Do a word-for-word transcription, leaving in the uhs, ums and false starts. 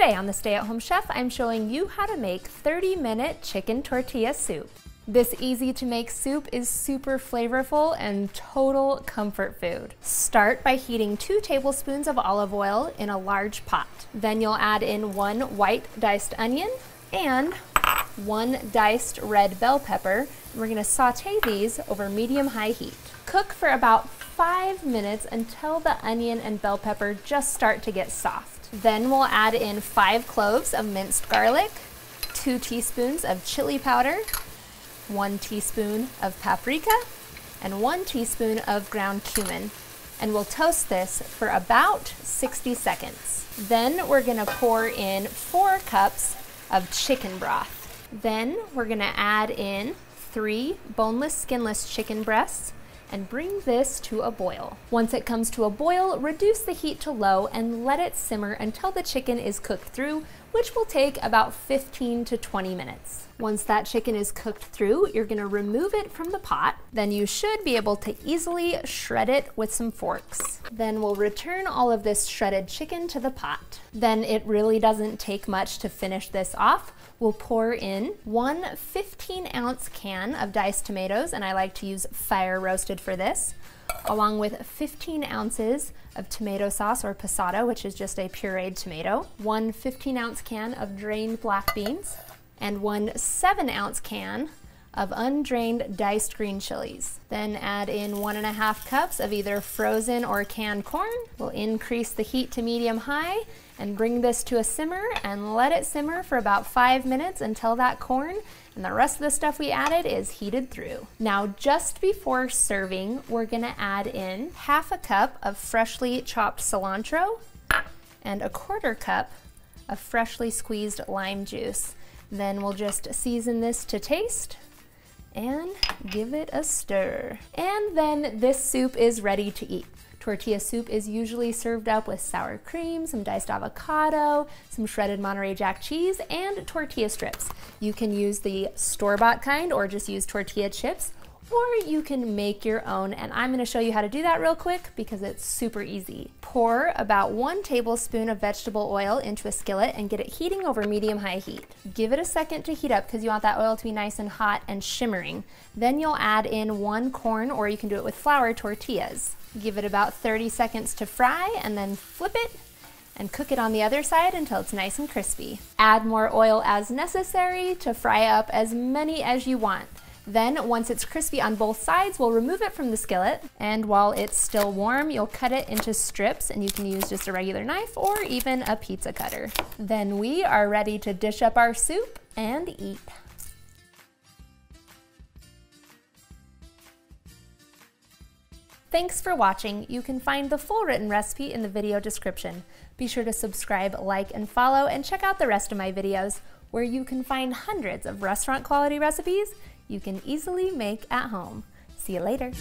Today on The Stay At Home Chef, I'm showing you how to make thirty minute chicken tortilla soup. This easy to make soup is super flavorful and total comfort food. Start by heating two tablespoons of olive oil in a large pot. Then you'll add in one white diced onion and one diced red bell pepper. We're gonna saute these over medium-high heat. Cook for about five minutes until the onion and bell pepper just start to get soft. Then we'll add in five cloves of minced garlic, two teaspoons of chili powder, one teaspoon of paprika, and one teaspoon of ground cumin. And we'll toast this for about sixty seconds. Then we're gonna pour in four cups of chicken broth. Then we're gonna add in three boneless, skinless chicken breasts and bring this to a boil. Once it comes to a boil, reduce the heat to low and let it simmer until the chicken is cooked through, which will take about fifteen to twenty minutes. Once that chicken is cooked through, you're gonna remove it from the pot. Then you should be able to easily shred it with some forks. Then we'll return all of this shredded chicken to the pot. Then it really doesn't take much to finish this off. We'll pour in one fifteen ounce can of diced tomatoes, and I like to use fire roasted for this, along with fifteen ounces of tomato sauce or passata, which is just a pureed tomato, one fifteen ounce can of drained black beans, and one seven ounce can of undrained diced green chilies. Then add in one and a half cups of either frozen or canned corn. We'll increase the heat to medium-high and bring this to a simmer and let it simmer for about five minutes until that corn and the rest of the stuff we added is heated through. Now, just before serving, we're gonna add in half a cup of freshly chopped cilantro and a quarter cup of freshly squeezed lime juice. Then we'll just season this to taste and give it a stir. And then this soup is ready to eat. Tortilla soup is usually served up with sour cream, some diced avocado, some shredded Monterey Jack cheese, and tortilla strips. You can use the store-bought kind or just use tortilla chips, or you can make your own, and I'm gonna show you how to do that real quick because it's super easy. Pour about one tablespoon of vegetable oil into a skillet and get it heating over medium-high heat. Give it a second to heat up because you want that oil to be nice and hot and shimmering. Then you'll add in one corn, or you can do it with flour tortillas. Give it about thirty seconds to fry and then flip it and cook it on the other side until it's nice and crispy. Add more oil as necessary to fry up as many as you want. Then, once it's crispy on both sides, we'll remove it from the skillet. And while it's still warm, you'll cut it into strips, and you can use just a regular knife or even a pizza cutter. Then we are ready to dish up our soup and eat. Thanks for watching. You can find the full written recipe in the video description. Be sure to subscribe, like, and follow, and check out the rest of my videos where you can find hundreds of restaurant quality recipes you can easily make at home. See you later.